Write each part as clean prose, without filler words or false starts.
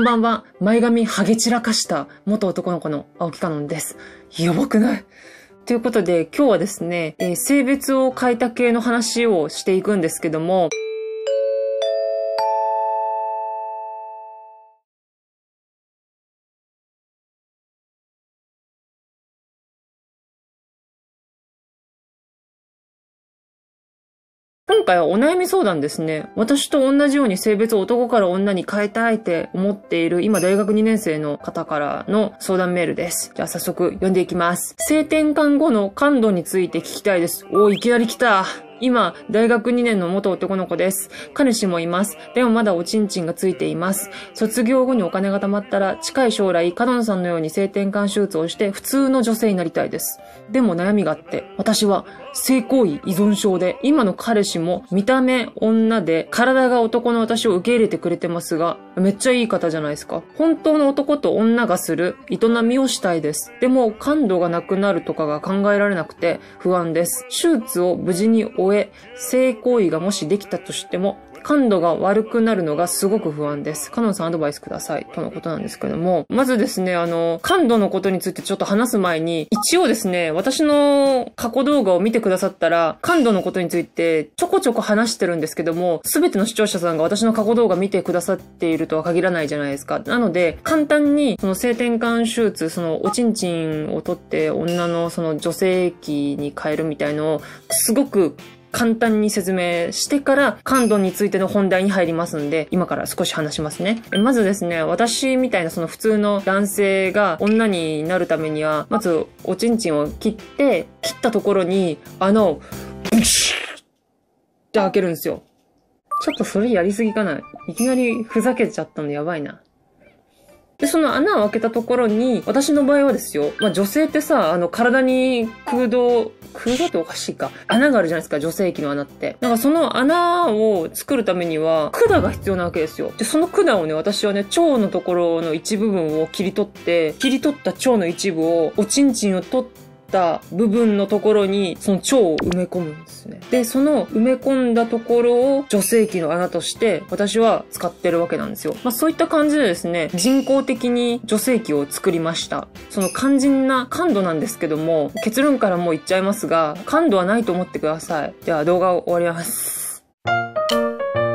んばんは、前髪ハゲ散らかした元男の子の青木香音です。やばくないということで、今日はですね、性別を変えた系の話をしていくんですけども、今回はお悩み相談ですね。私と同じように性別を男から女に変えたいって思っている今大学2年生の方からの相談メールです。じゃあ早速読んでいきます。性転換後の感度について聞きたいです。おー、いきなり来た。今、大学2年の元男の子です。彼氏もいます。でもまだおちんちんがついています。卒業後にお金が貯まったら、近い将来、角野さんのように性転換手術をして、普通の女性になりたいです。でも悩みがあって、私は性行為依存症で、今の彼氏も見た目女で、体が男の私を受け入れてくれてますが、めっちゃいい方じゃないですか。本当の男と女がする営みをしたいです。でも、感度がなくなるとかが考えられなくて不安です。手術を無事に性行為がもしできたとしても、感度が悪くなるのがすごく不安です。香音さんアドバイスください。とのことなんですけども。まずですね、感度のことについてちょっと話す前に、一応ですね、私の過去動画を見てくださったら、感度のことについてちょこちょこ話してるんですけども、すべての視聴者さんが私の過去動画見てくださっているとは限らないじゃないですか。なので、簡単に、その性転換手術、そのおちんちんを取って女のその女性器に変えるみたいのを、すごく簡単に説明してから感度についての本題に入りますんで、今から少し話しますね。まずですね、私みたいなその普通の男性が女になるためには、まずおちんちんを切ったところに穴をブシュッって開けるんですよ。ちょっとそれやりすぎかな。いきなりふざけちゃったのやばいな。で、その穴を開けたところに、私の場合はですよ、まあ、女性ってさ、体に空洞っておかしいか。穴があるじゃないですか、女性器の穴って。なんかその穴を作るためには、管が必要なわけですよ。で、その管をね、私はね、腸のところの一部分を切り取った腸の一部を、おちんちんを取った部分のところに、その腸を埋め込むんですね。で、その埋め込んだところを女性器の穴として私は使ってるわけなんですよ。まあそういった感じでですね、人工的に女性器を作りました。その肝心な感度なんですけども、結論からもう言っちゃいますが、感度はないと思ってください。では動画を終わります。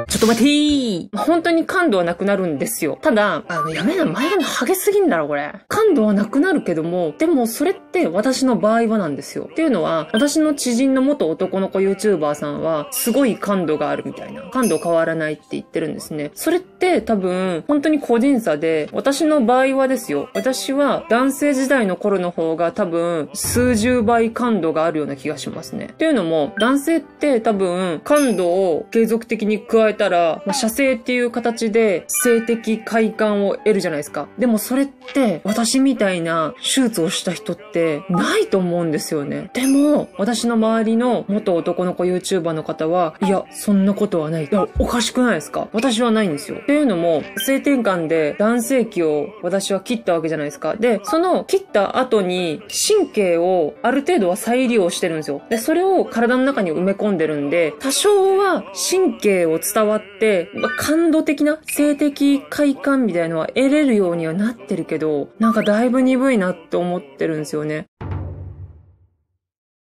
ちょっと待てー。本当に感度はなくなるんですよ。ただ、やめな、前髪ハゲすぎんだろ、これ。感度はなくなるけども、でもそれって私の場合はなんですよ。っていうのは、私の知人の元男の子 YouTuber さんは、すごい感度があるみたいな。感度変わらないって言ってるんですね。それって多分、本当に個人差で、私の場合はですよ。私は男性時代の頃の方が多分、数十倍感度があるような気がしますね。っていうのも、男性って多分、感度を継続的に加えたら、ま、射精っていう形で性的快感を得るじゃないですか。でもそれって私みたいな手術をした人ってないと思うんですよね。でも私の周りの元男の子 YouTuber の方は、いや、そんなことはない。いや、おかしくないですか？私はないんですよ。っていうのも、性転換で男性器を私は切ったわけじゃないですか。で、その切った後に神経をある程度は再利用してるんですよ。で、それを体の中に埋め込んでるんで、多少は神経を伝わって、まあ、感度的な性的快感みたいのは得れるようにはなってるけど、なんかだいぶ鈍いなって思ってるんですよね。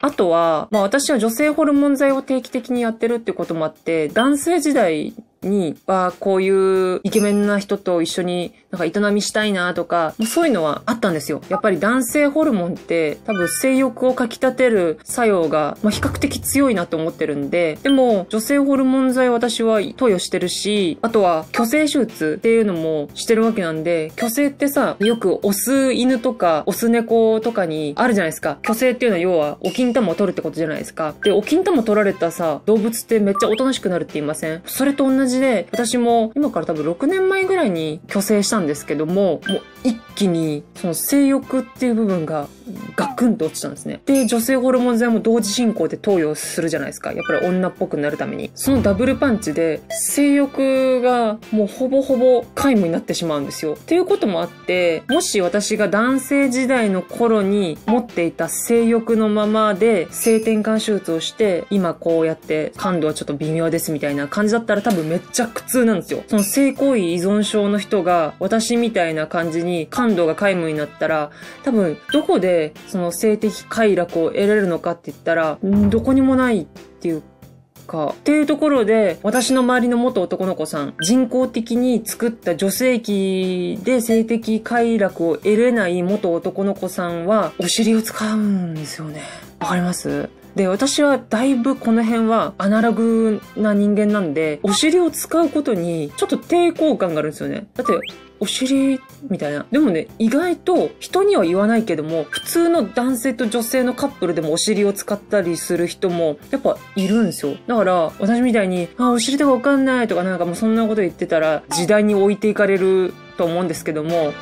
あとは、まあ私は女性ホルモン剤を定期的にやってるってこともあって、男性時代にはこういうイケメンな人と一緒になんか営みしたいなとか、そういうのはあったんですよ。やっぱり男性ホルモンって多分性欲をかき立てる作用が、まあ、比較的強いなと思ってるんで、でも女性ホルモン剤私は投与してるし、あとは去勢手術っていうのもしてるわけなんで、去勢ってさ、よくオス犬とかオス猫とかにあるじゃないですか。去勢っていうのは要はお金玉を取るってことじゃないですか。で、お金玉取られたさ、動物ってめっちゃおとなしくなるって言いません？それと同じで、私も今から多分6年前ぐらいに去勢したんですけども、もう一気にその性欲っていう部分がガクンと落ちたんですね。で、女性ホルモン剤も同時進行で投与するじゃないですか。やっぱり女っぽくなるために。そのダブルパンチで性欲がもうほぼほぼ皆無になってしまうんですよ。っていうこともあって、もし私が男性時代の頃に持っていた性欲のままで性転換手術をして、今こうやって感度はちょっと微妙ですみたいな感じだったら多分めっちゃ苦痛なんですよ。その性行為依存症の人が私みたいな感じに感度が皆無になったら、多分どこでその性的快楽を得られるのかって言ったら、どこにもないっていうか、っていうところで、私の周りの元男の子さん、人工的に作った女性器で性的快楽を得れない元男の子さんは、お尻を使うんですよね。わかります？で、私はだいぶこの辺はアナログな人間なんで、お尻を使うことにちょっと抵抗感があるんですよね。だって、お尻みたいな。でもね、意外と人には言わないけども、普通の男性と女性のカップルでもお尻を使ったりする人もやっぱいるんですよ。だから、私みたいに、あ、お尻とかわかんないとかなんかもうそんなこと言ってたら、時代に置いていかれると思うんですけども。っ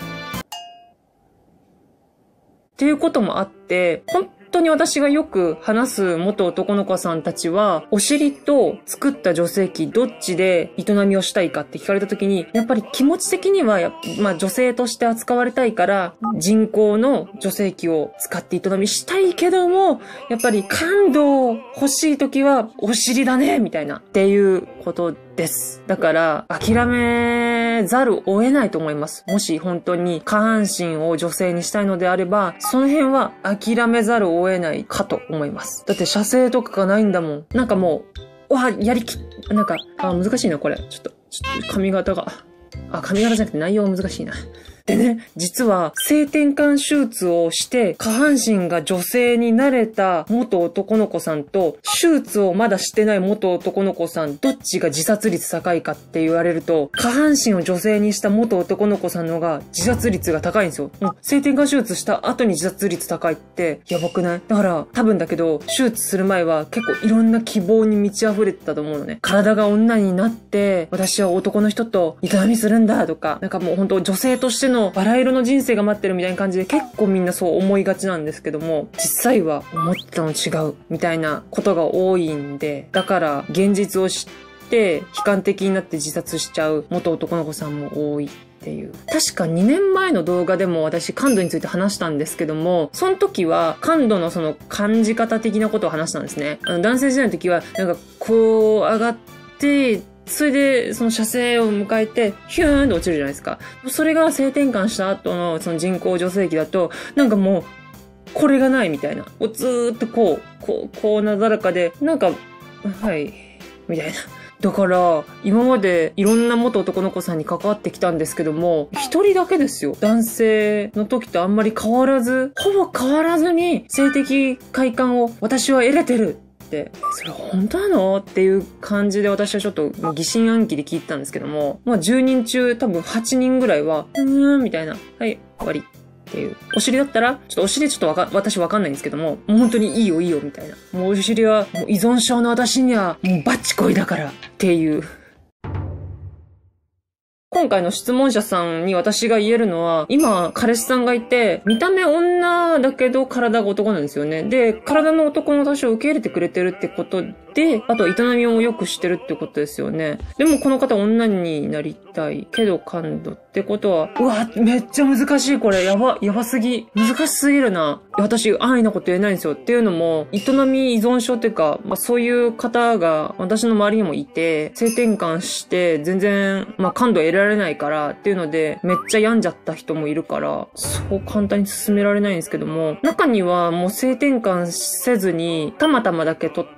ていうこともあって、本当に私がよく話す元男の子さんたちは、お尻と作った女性器どっちで営みをしたいかって聞かれた時に、やっぱり気持ち的にはまあ女性として扱われたいから、人工の女性器を使って営みしたいけども、やっぱり感動欲しい時はお尻だね、みたいな、っていうことです。だから、諦めざるを得ないと思います。もし本当に下半身を女性にしたいのであれば、その辺は諦めざるを得ないかと思います。だって射精とかがないんだもん。なんかもう、わ、なんか、あ、難しいな、これ。ちょっと髪型が。あ、髪型じゃなくて内容難しいな。でね、実は性転換手術をして下半身が女性になれた元男の子さんと、手術をまだしてない元男の子さん、どっちが自殺率高いかって言われると、下半身を女性にした元男の子さんの方が自殺率が高いんですよ。性転換手術した後に自殺率高いってやばくない？だから多分だけど、手術する前は結構いろんな希望に満ち溢れてたと思うのね。体が女になって、私は男の人と営みするんだとか、なんかもう本当女性としてのバラ色の人生が待ってるみたいな感じで、結構みんなそう思いがちなんですけども、実際は思ってたの違うみたいなことが多いんで、だから現実を知って悲観的になって自殺しちゃう元男の子さんも多い。っていう。確か2年前の動画でも私感度について話したんですけども、その時は感度のその感じ方的なことを話したんですね。男性時代の時はなんかこう上がって、それで、その射精を迎えて、ヒューンと落ちるじゃないですか。それが性転換した後のその人工女性器だと、なんかもう、これがないみたいな。ずーっとこうなだらかで、なんか、はい、みたいな。だから、今までいろんな元男の子さんに関わってきたんですけども、一人だけですよ。男性の時とあんまり変わらず、ほぼ変わらずに性的快感を私は得れてる。それ本当なのっていう感じで、私はちょっと疑心暗鬼で聞いてたんですけども、まあ10人中多分8人ぐらいは、みたいな、はい、終わりっていう。お尻だったら、ちょっとお尻私わかんないんですけども、もう本当にいいよいいよみたいな。もうお尻はもう依存症の私にはもうバチコイだからっていう。今回の質問者さんに私が言えるのは、今、彼氏さんがいて、見た目女だけど体が男なんですよね。で、体の男の私を受け入れてくれてるってことで、あと営みをよくしてるってことですよね。でもこの方女になりたいけど感度ってことは、うわ、めっちゃ難しいこれ。やばすぎ。難しすぎるな。私、安易なこと言えないんですよ。っていうのも、営み依存症っていうか、まあそういう方が私の周りにもいて、性転換して全然、まあ感度得られないからっていうので、めっちゃ病んじゃった人もいるから、そう簡単に進められないんですけども、中にはもう性転換せずに、たまたまだけ取って、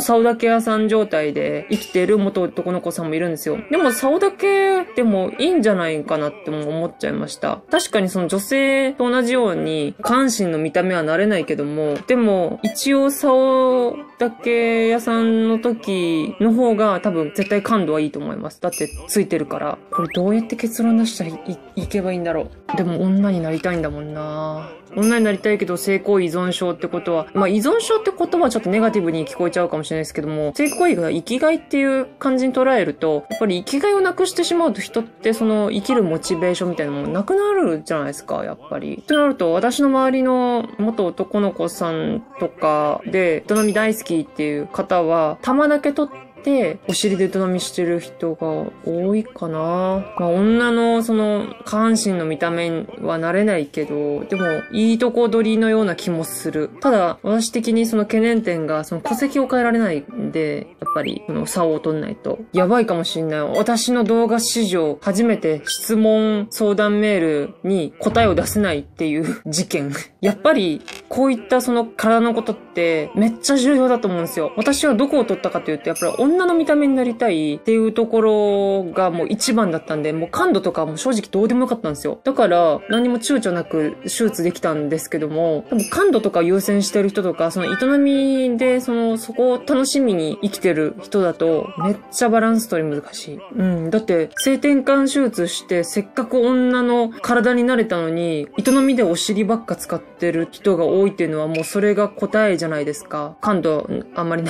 サウダケ屋さん状態で生きてる元男の子さんもいるんですよ。でもサウダケでもいいんじゃないかなっても思っちゃいました。確かにその女性と同じように、下半身の見た目はなれないけども、でも一応サウだけ屋さんの時の方が多分絶対感度はいいと思います。だってついてるから。これどうやって結論出したらいけばいいんだろう。でも女になりたいんだもんな。女になりたいけど性行為依存症ってことは、まあ依存症ってことはちょっとネガティブに聞こえちゃうかもしれないですけども、性行為が生きがいっていう感じに捉えると、やっぱり生きがいをなくしてしまうと人ってその生きるモチベーションみたいなのもなくなるじゃないですか、やっぱり。となると私の周りの元男の子さんとかで、営み大好きっていう方は、玉だけ取って、て、お尻で営みしてる人が多いかな。まあ、女のその、下半身の見た目は慣れないけど、でも、いいとこ取りのような気もする。ただ、私的にその懸念点が、その戸籍を変えられないんで、やっぱり、その、竿を取んないと。やばいかもしんない。私の動画史上、初めて質問相談メールに答えを出せないっていう事件。やっぱり、こういったその体のことって、めっちゃ重要だと思うんですよ。私はどこを取ったかというと、やっぱり女の見た目になりたいっていうところがもう一番だったんで、もう感度とかも正直どうでもよかったんですよ。だから、何も躊躇なく手術できたんですけども、多分感度とか優先してる人とか、その営みで、そこを楽しみに生きてる人だと、めっちゃバランス取り難しい。うん。だって、性転換手術して、せっかく女の体になれたのに、営みでお尻ばっか使ってる人が多いっていうのはもうそれが答えじゃないですか。感度あんまり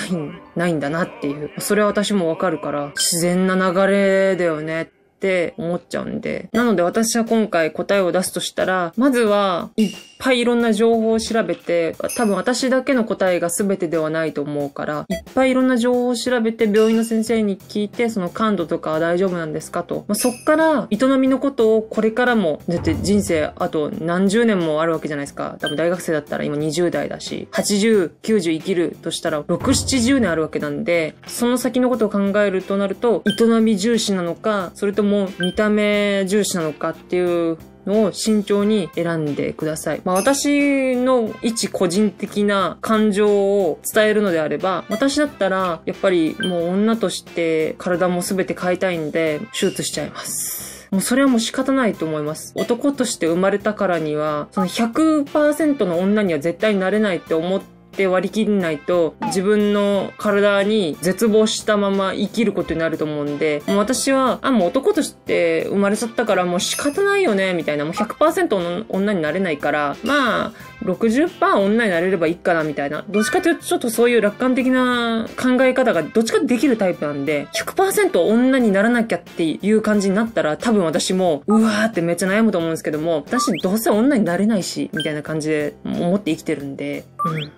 ないんだなっていう。それは私もわかるから、自然な流れだよねって思っちゃうんで。なので私は今回答えを出すとしたら、まずはいっぱいいろんな情報を調べて、多分私だけの答えが全てではないと思うから、いっぱいいろんな情報を調べて病院の先生に聞いて、その感度とか大丈夫なんですかと。まあ、そっから営みのことをこれからも、だって人生あと何十年もあるわけじゃないですか。多分大学生だったら今20代だし、80、90生きるとしたら6、70年あるわけなんで、その先のことを考えるとなると、営み重視なのか、それとも見た目重視なのかっていうのを慎重に選んでください。まあ私の一個人的な感情を伝えるのであれば、私だったらやっぱりもう女として体も全て変えたいんで手術しちゃいます。もうそれはもう仕方ないと思います。男として生まれたからには、その 100% の女には絶対になれないって思って、割り切んないと自分の体に絶望したまま生きることになると思うんで、もう私は、もう男として生まれちゃったからもう仕方ないよね、みたいな、もう 100% の女になれないから、まあ、60% 女になれればいいかな、みたいな。どっちかというとちょっとそういう楽観的な考え方がどっちかできるタイプなんで、100% 女にならなきゃっていう感じになったら多分私も、うわーってめっちゃ悩むと思うんですけども、私どうせ女になれないし、みたいな感じで思って生きてるんで、うん。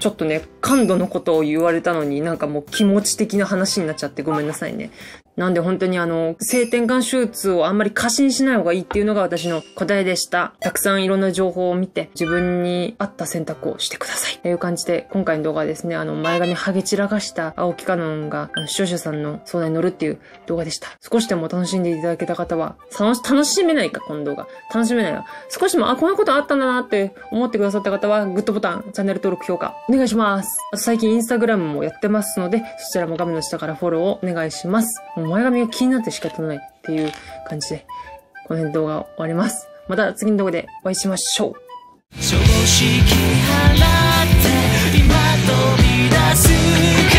ちょっとね、感度のことを言われたのになんかもう気持ち的な話になっちゃってごめんなさいね。なんで本当に性転換手術をあんまり過信しない方がいいっていうのが私の答えでした。たくさんいろんな情報を見て自分に合った選択をしてください。という感じで今回の動画はですね、前髪ハゲ散らかした青木香音が視聴者さんの相談に乗るっていう動画でした。少しでも楽しんでいただけた方は、楽しめないか、この動画。楽しめないわ。少しでも、こんなことあったんだなって思ってくださった方は、グッドボタン、チャンネル登録、評価、お願いします。あと最近インスタグラムもやってますので、そちらも画面の下からフォローをお願いします。前髪が気になって仕方ないっていう感じで、この辺動画終わります。また次の動画でお会いしましょう。常識払って今飛び出す